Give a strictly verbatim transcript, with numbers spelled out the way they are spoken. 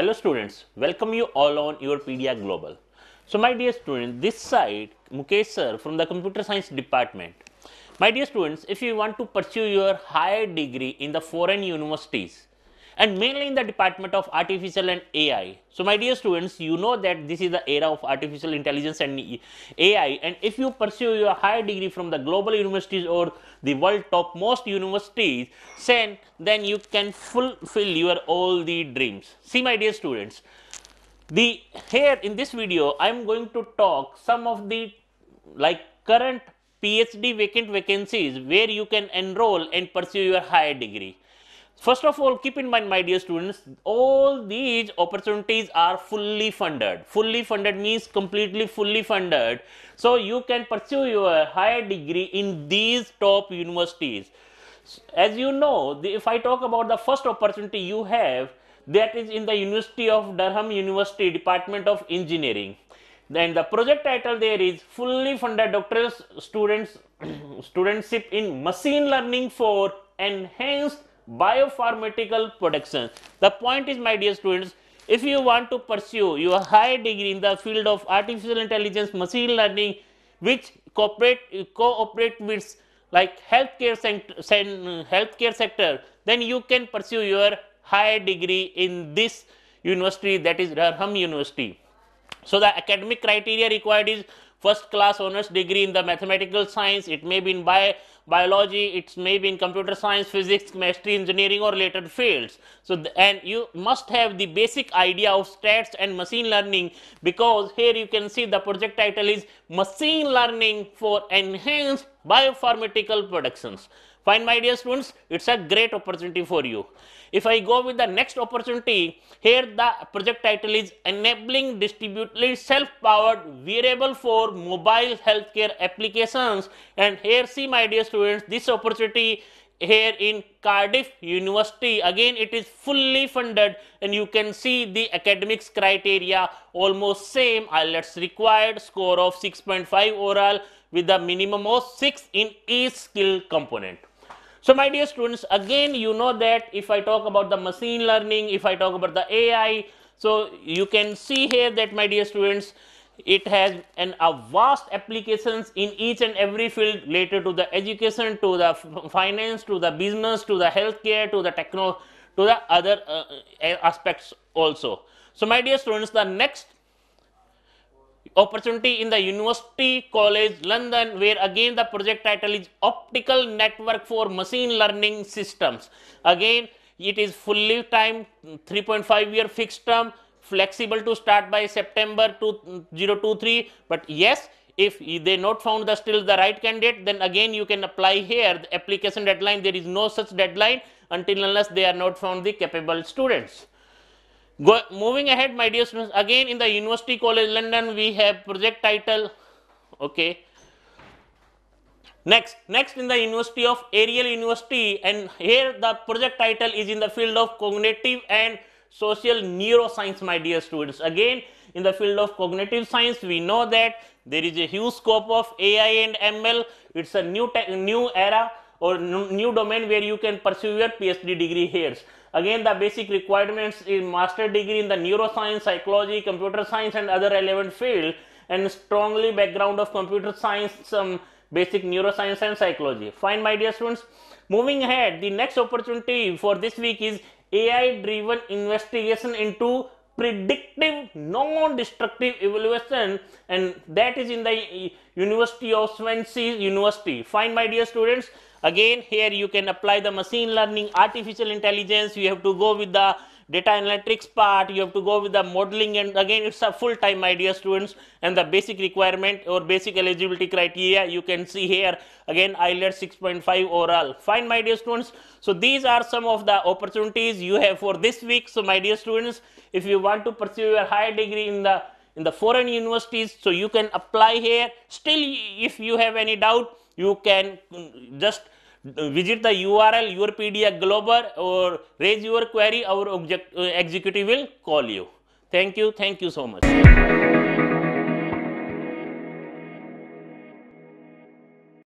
Hello students, welcome you all on YourPedia Global. So my dear students, this side Mukesh sir from the Computer Science Department. My dear students, if you want to pursue your higher degree in the foreign universities and mainly in the department of artificial and A I. So my dear students, you know that this is the era of artificial intelligence and A I, and if you pursue your higher degree from the global universities or the world topmost universities, then, then you can fulfill your all the dreams. See my dear students, the here in this video I am going to talk some of the like current PhD vacant vacancies where you can enroll and pursue your higher degree. First of all, keep in mind my dear students, all these opportunities are fully funded. Fully funded means completely fully funded. So you can pursue your higher degree in these top universities. As you know, the, if I talk about the first opportunity you have, that is in the University of Durham University Department of Engineering. Then the project title there is fully funded doctoral students studentship in machine learning for enhanced biopharmaceutical production. The point is my dear students, if you want to pursue your higher degree in the field of artificial intelligence, machine learning, which cooperate cooperate with like healthcare sector, healthcare sector, then you can pursue your higher degree in this university, that is Raham University. So the academic criteria required is first class honors degree in the mathematical science, it may be in bio, biology, it may be in computer science, physics, chemistry, engineering or related fields. So the, and you must have the basic idea of stats and machine learning, because here you can see the project title is machine learning for enhanced biopharmaceutical productions. Fine my dear students, it's a great opportunity for you. If I go with the next opportunity, here the project title is enabling distributed self-powered wearable for mobile healthcare applications, and here see my dear students, this opportunity here in Cardiff University, again it is fully funded, and you can see the academics criteria almost same. I E L T S required, score of six point five oral with the minimum of six in each skill component. So my dear students, again you know that if I talk about the machine learning, if I talk about the A I, so you can see here that my dear students, it has an a vast applications in each and every field related to the education, to the finance, to the business, to the healthcare, to the techno, to the other uh, aspects also. So my dear students, the next opportunity in the University College London, where again the project title is optical network for machine learning systems. Again it is fully time, three point five year fixed term, flexible to start by September two thousand twenty-three, but yes, if they not found the still the right candidate, then again you can apply here. The application deadline, there is no such deadline until unless they are not found the capable students. Go, moving ahead my dear students, again in the University College London we have project title, okay. Next, next in the University of Arial University, and here the project title is in the field of cognitive and social neuroscience my dear students. Again in the field of cognitive science, we know that there is a huge scope of A I and M L, it's a new, new era or new domain where you can pursue your PhD degree here. Again the basic requirements is master degree in the neuroscience, psychology, computer science and other relevant field, and strongly background of computer science, some basic neuroscience and psychology. Fine my dear students, moving ahead, the next opportunity for this week is A I driven investigation into predictive non-destructive evaluation, and that is in the University of Swansea University. Fine my dear students, again here you can apply the machine learning, artificial intelligence, you have to go with the data analytics part, you have to go with the modeling, and again it's a full time my dear students, and the basic requirement or basic eligibility criteria you can see here, again I E L T S six point five oral. Fine my dear students, so these are some of the opportunities you have for this week. So my dear students, if you want to pursue your higher degree in the in the foreign universities, so you can apply here. Still if you have any doubt, you can just visit the U R L YourPedia Global or raise your query, our executive will call you. Thank you. Thank you so much.